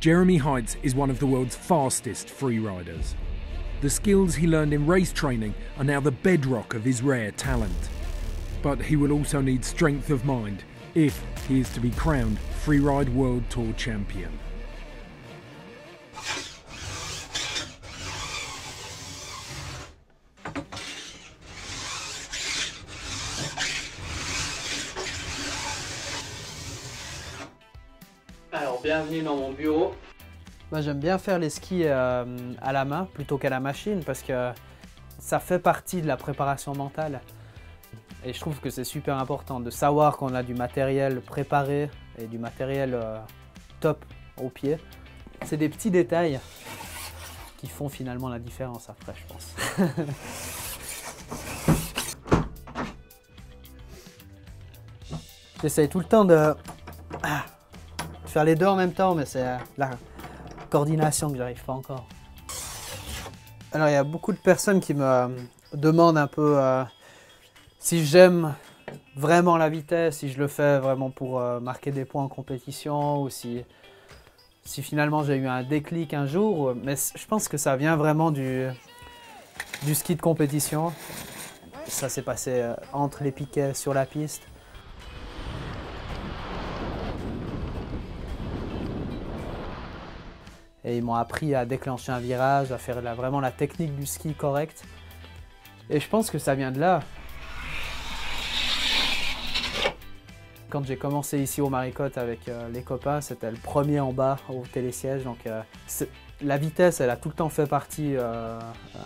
Jérémie Heitz is one of the world's fastest freeriders. The skills he learned in race training are now the bedrock of his rare talent. But he will also need strength of mind if he is to be crowned Freeride World Tour champion. Alors, bienvenue dans mon bureau. Moi, j'aime bien faire les skis à la main plutôt qu'à la machine parce que ça fait partie de la préparation mentale. Et je trouve que c'est super important de savoir qu'on a du matériel préparé et du matériel top au pied. C'est des petits détails qui font finalement la différence après, je pense. J'essaye tout le temps de faire les deux en même temps, mais c'est la coordination que j'arrive pas encore. Alors il y a beaucoup de personnes qui me demandent un peu si j'aime vraiment la vitesse, si je le fais vraiment pour marquer des points en compétition, ou si finalement j'ai eu un déclic un jour. Mais je pense que ça vient vraiment du ski de compétition. Ça s'est passé entre les piquets, sur la piste. Et ils m'ont appris à déclencher un virage, à faire vraiment la technique du ski correcte. Et je pense que ça vient de là. Quand j'ai commencé ici aux Marécottes avec les copains, c'était le premier en bas au télésiège. Donc la vitesse, elle a tout le temps fait partie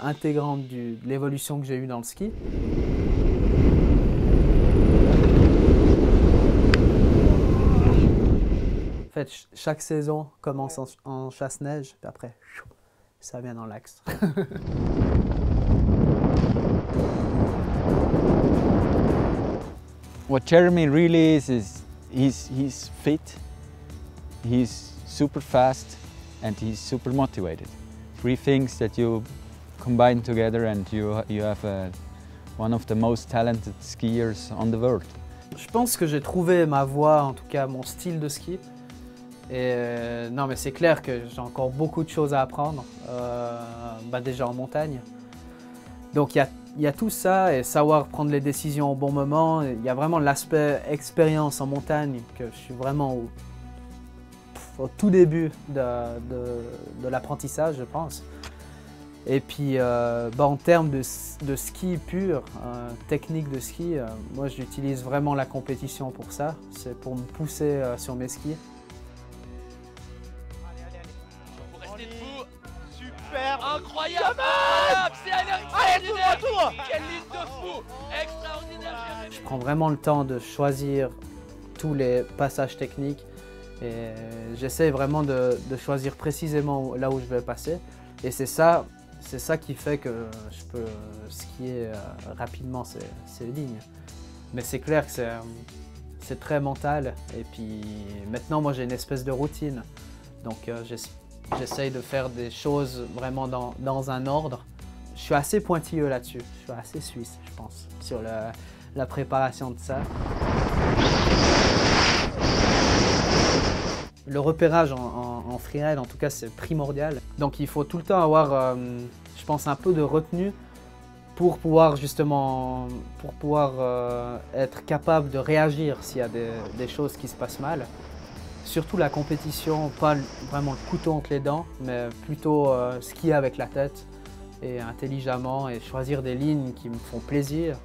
intégrante de l'évolution que j'ai eue dans le ski. En fait, chaque saison commence en chasse-neige, puis après, ça vient dans l'axe. What Jérémie really is he's fit, he's super fast, and he's super motivated. Three things that you combine together and you have one of the most talented skiers on the world. Je pense que j'ai trouvé ma voie, en tout cas mon style de ski. Et non, mais c'est clair que j'ai encore beaucoup de choses à apprendre, déjà en montagne. Donc il y a tout ça, et savoir prendre les décisions au bon moment. Il y a vraiment l'aspect expérience en montagne, que je suis vraiment au tout début de l'apprentissage, je pense. Et puis en termes de ski pur, technique de ski, moi j'utilise vraiment la compétition pour ça. C'est pour me pousser sur mes skis. Incroyable! Allez, tourne! Quelle liste de fous! Extraordinaire! Je prends vraiment le temps de choisir tous les passages techniques et j'essaie vraiment de choisir précisément là où je vais passer. Et c'est ça qui fait que je peux skier rapidement ces lignes. Mais c'est clair que c'est très mental. Et puis maintenant, moi j'ai une espèce de routine. Donc j'essaye de faire des choses vraiment dans un ordre. Je suis assez pointilleux là-dessus. Je suis assez suisse, je pense, sur la préparation de ça. Le repérage en freeride, en tout cas, c'est primordial. Donc il faut tout le temps avoir, je pense, un peu de retenue pour pouvoir justement être capable de réagir s'il y a des choses qui se passent mal. Surtout la compétition, pas vraiment le couteau entre les dents, mais plutôt skier avec la tête et intelligemment, et choisir des lignes qui me font plaisir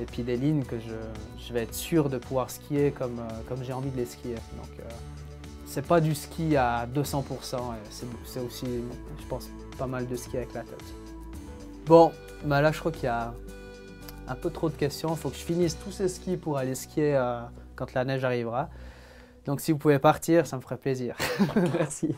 et puis des lignes que je vais être sûr de pouvoir skier comme j'ai envie de les skier. Donc c'est pas du ski à 200%, c'est aussi, je pense, pas mal de ski avec la tête. Bon, bah là je crois qu'il y a un peu trop de questions, il faut que je finisse tous ces skis pour aller skier quand la neige arrivera. Donc si vous pouvez partir, ça me ferait plaisir. Merci.